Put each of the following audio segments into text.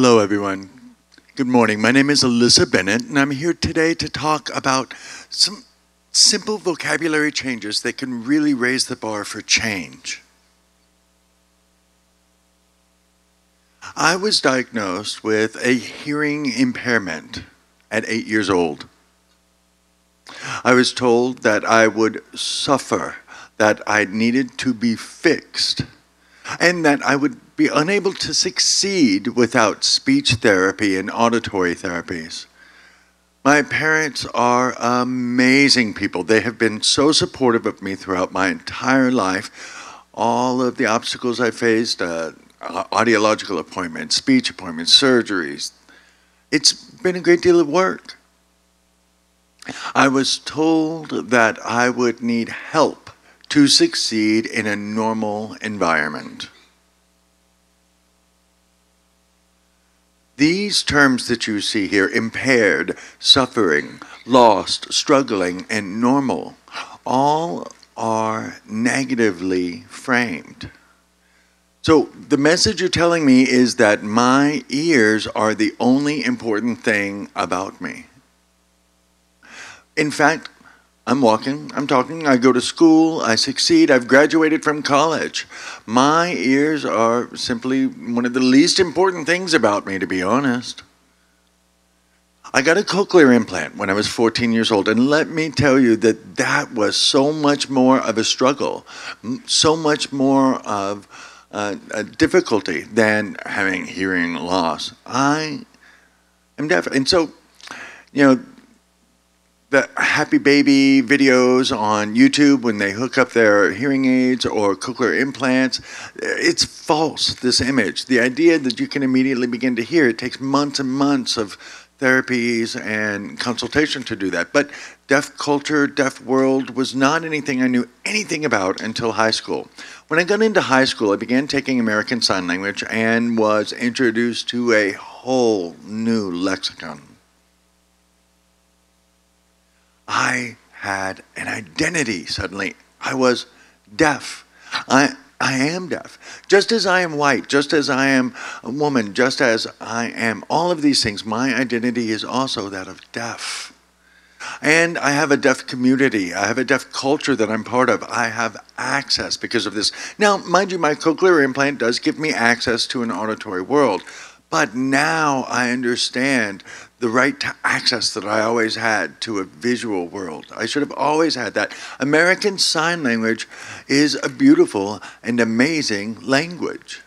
Hello, everyone. Good morning. My name is Alyssa Bennett, and I'm here today to talk about some simple vocabulary changes that can really raise the bar for change. I was diagnosed with a hearing impairment at 8 years old. I was told that I would suffer, that I needed to be fixed, and that I would be unable to succeed without speech therapy and auditory therapies. My parents are amazing people. They have been so supportive of me throughout my entire life. All of the obstacles I faced, audiological appointments, speech appointments, surgeries. It's been a great deal of work. I was told that I would need help to succeed in a normal environment. These terms that you see here, impaired, suffering, lost, struggling, and normal, all are negatively framed. So the message you're telling me is that my ears are the only important thing about me. In fact, I'm walking, I'm talking, I go to school, I succeed, I've graduated from college. My ears are simply one of the least important things about me, to be honest. I got a cochlear implant when I was 14 years old, and let me tell you that that was so much more of a struggle, so much more of a difficulty than having hearing loss. I am deaf, and so, you know, the happy baby videos on YouTube when they hook up their hearing aids or cochlear implants, it's false, this image. The idea that you can immediately begin to hear, it takes months and months of therapies and consultation to do that. But deaf culture, deaf world was not anything I knew anything about until high school. When I got into high school, I began taking American Sign Language and was introduced to a whole new lexicon. I had an identity suddenly. I was deaf. I am deaf. Just as I am white, just as I am a woman, just as I am all of these things, my identity is also that of deaf. And I have a deaf community. I have a deaf culture that I'm part of. I have access because of this. Now, mind you, my cochlear implant does give me access to an auditory world. But now I understand the right to access that I always had to a visual world. I should have always had that. American Sign Language is a beautiful and amazing language.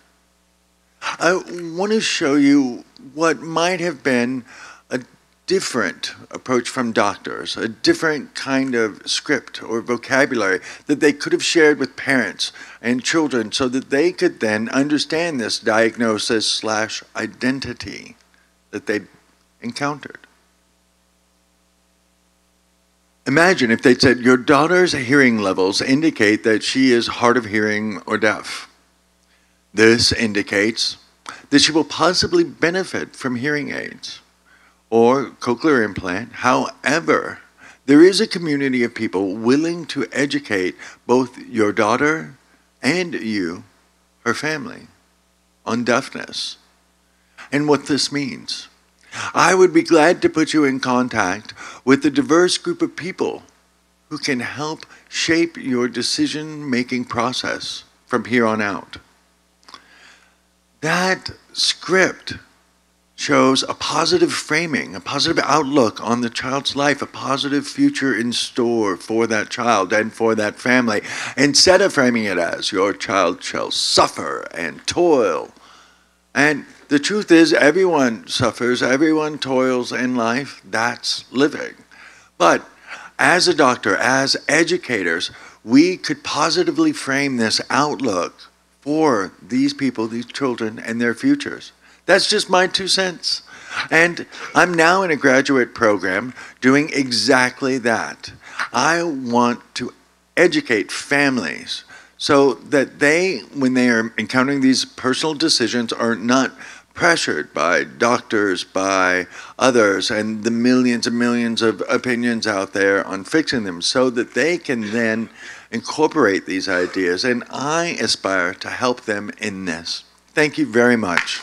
I want to show you what might have been a different approach from doctors, a different kind of script or vocabulary that they could have shared with parents and children so that they could then understand this diagnosis / identity that they encountered. Imagine if they'd said, your daughter's hearing levels indicate that she is hard of hearing or deaf. This indicates that she will possibly benefit from hearing aids or cochlear implant. However, there is a community of people willing to educate both your daughter and you, her family, on deafness and what this means. I would be glad to put you in contact with a diverse group of people who can help shape your decision-making process from here on out. That script shows a positive framing, a positive outlook on the child's life, a positive future in store for that child and for that family, instead of framing it as your child shall suffer and toil. And the truth is, everyone suffers, everyone toils in life. That's living. But as a doctor, as educators, we could positively frame this outlook for these people, these children, and their futures. That's just my 2 cents. And I'm now in a graduate program doing exactly that. I want to educate families so that they, when they are encountering these personal decisions, are not pressured by doctors, by others, and the millions and millions of opinions out there on fixing them, so that they can then incorporate these ideas. And I aspire to help them in this. Thank you very much.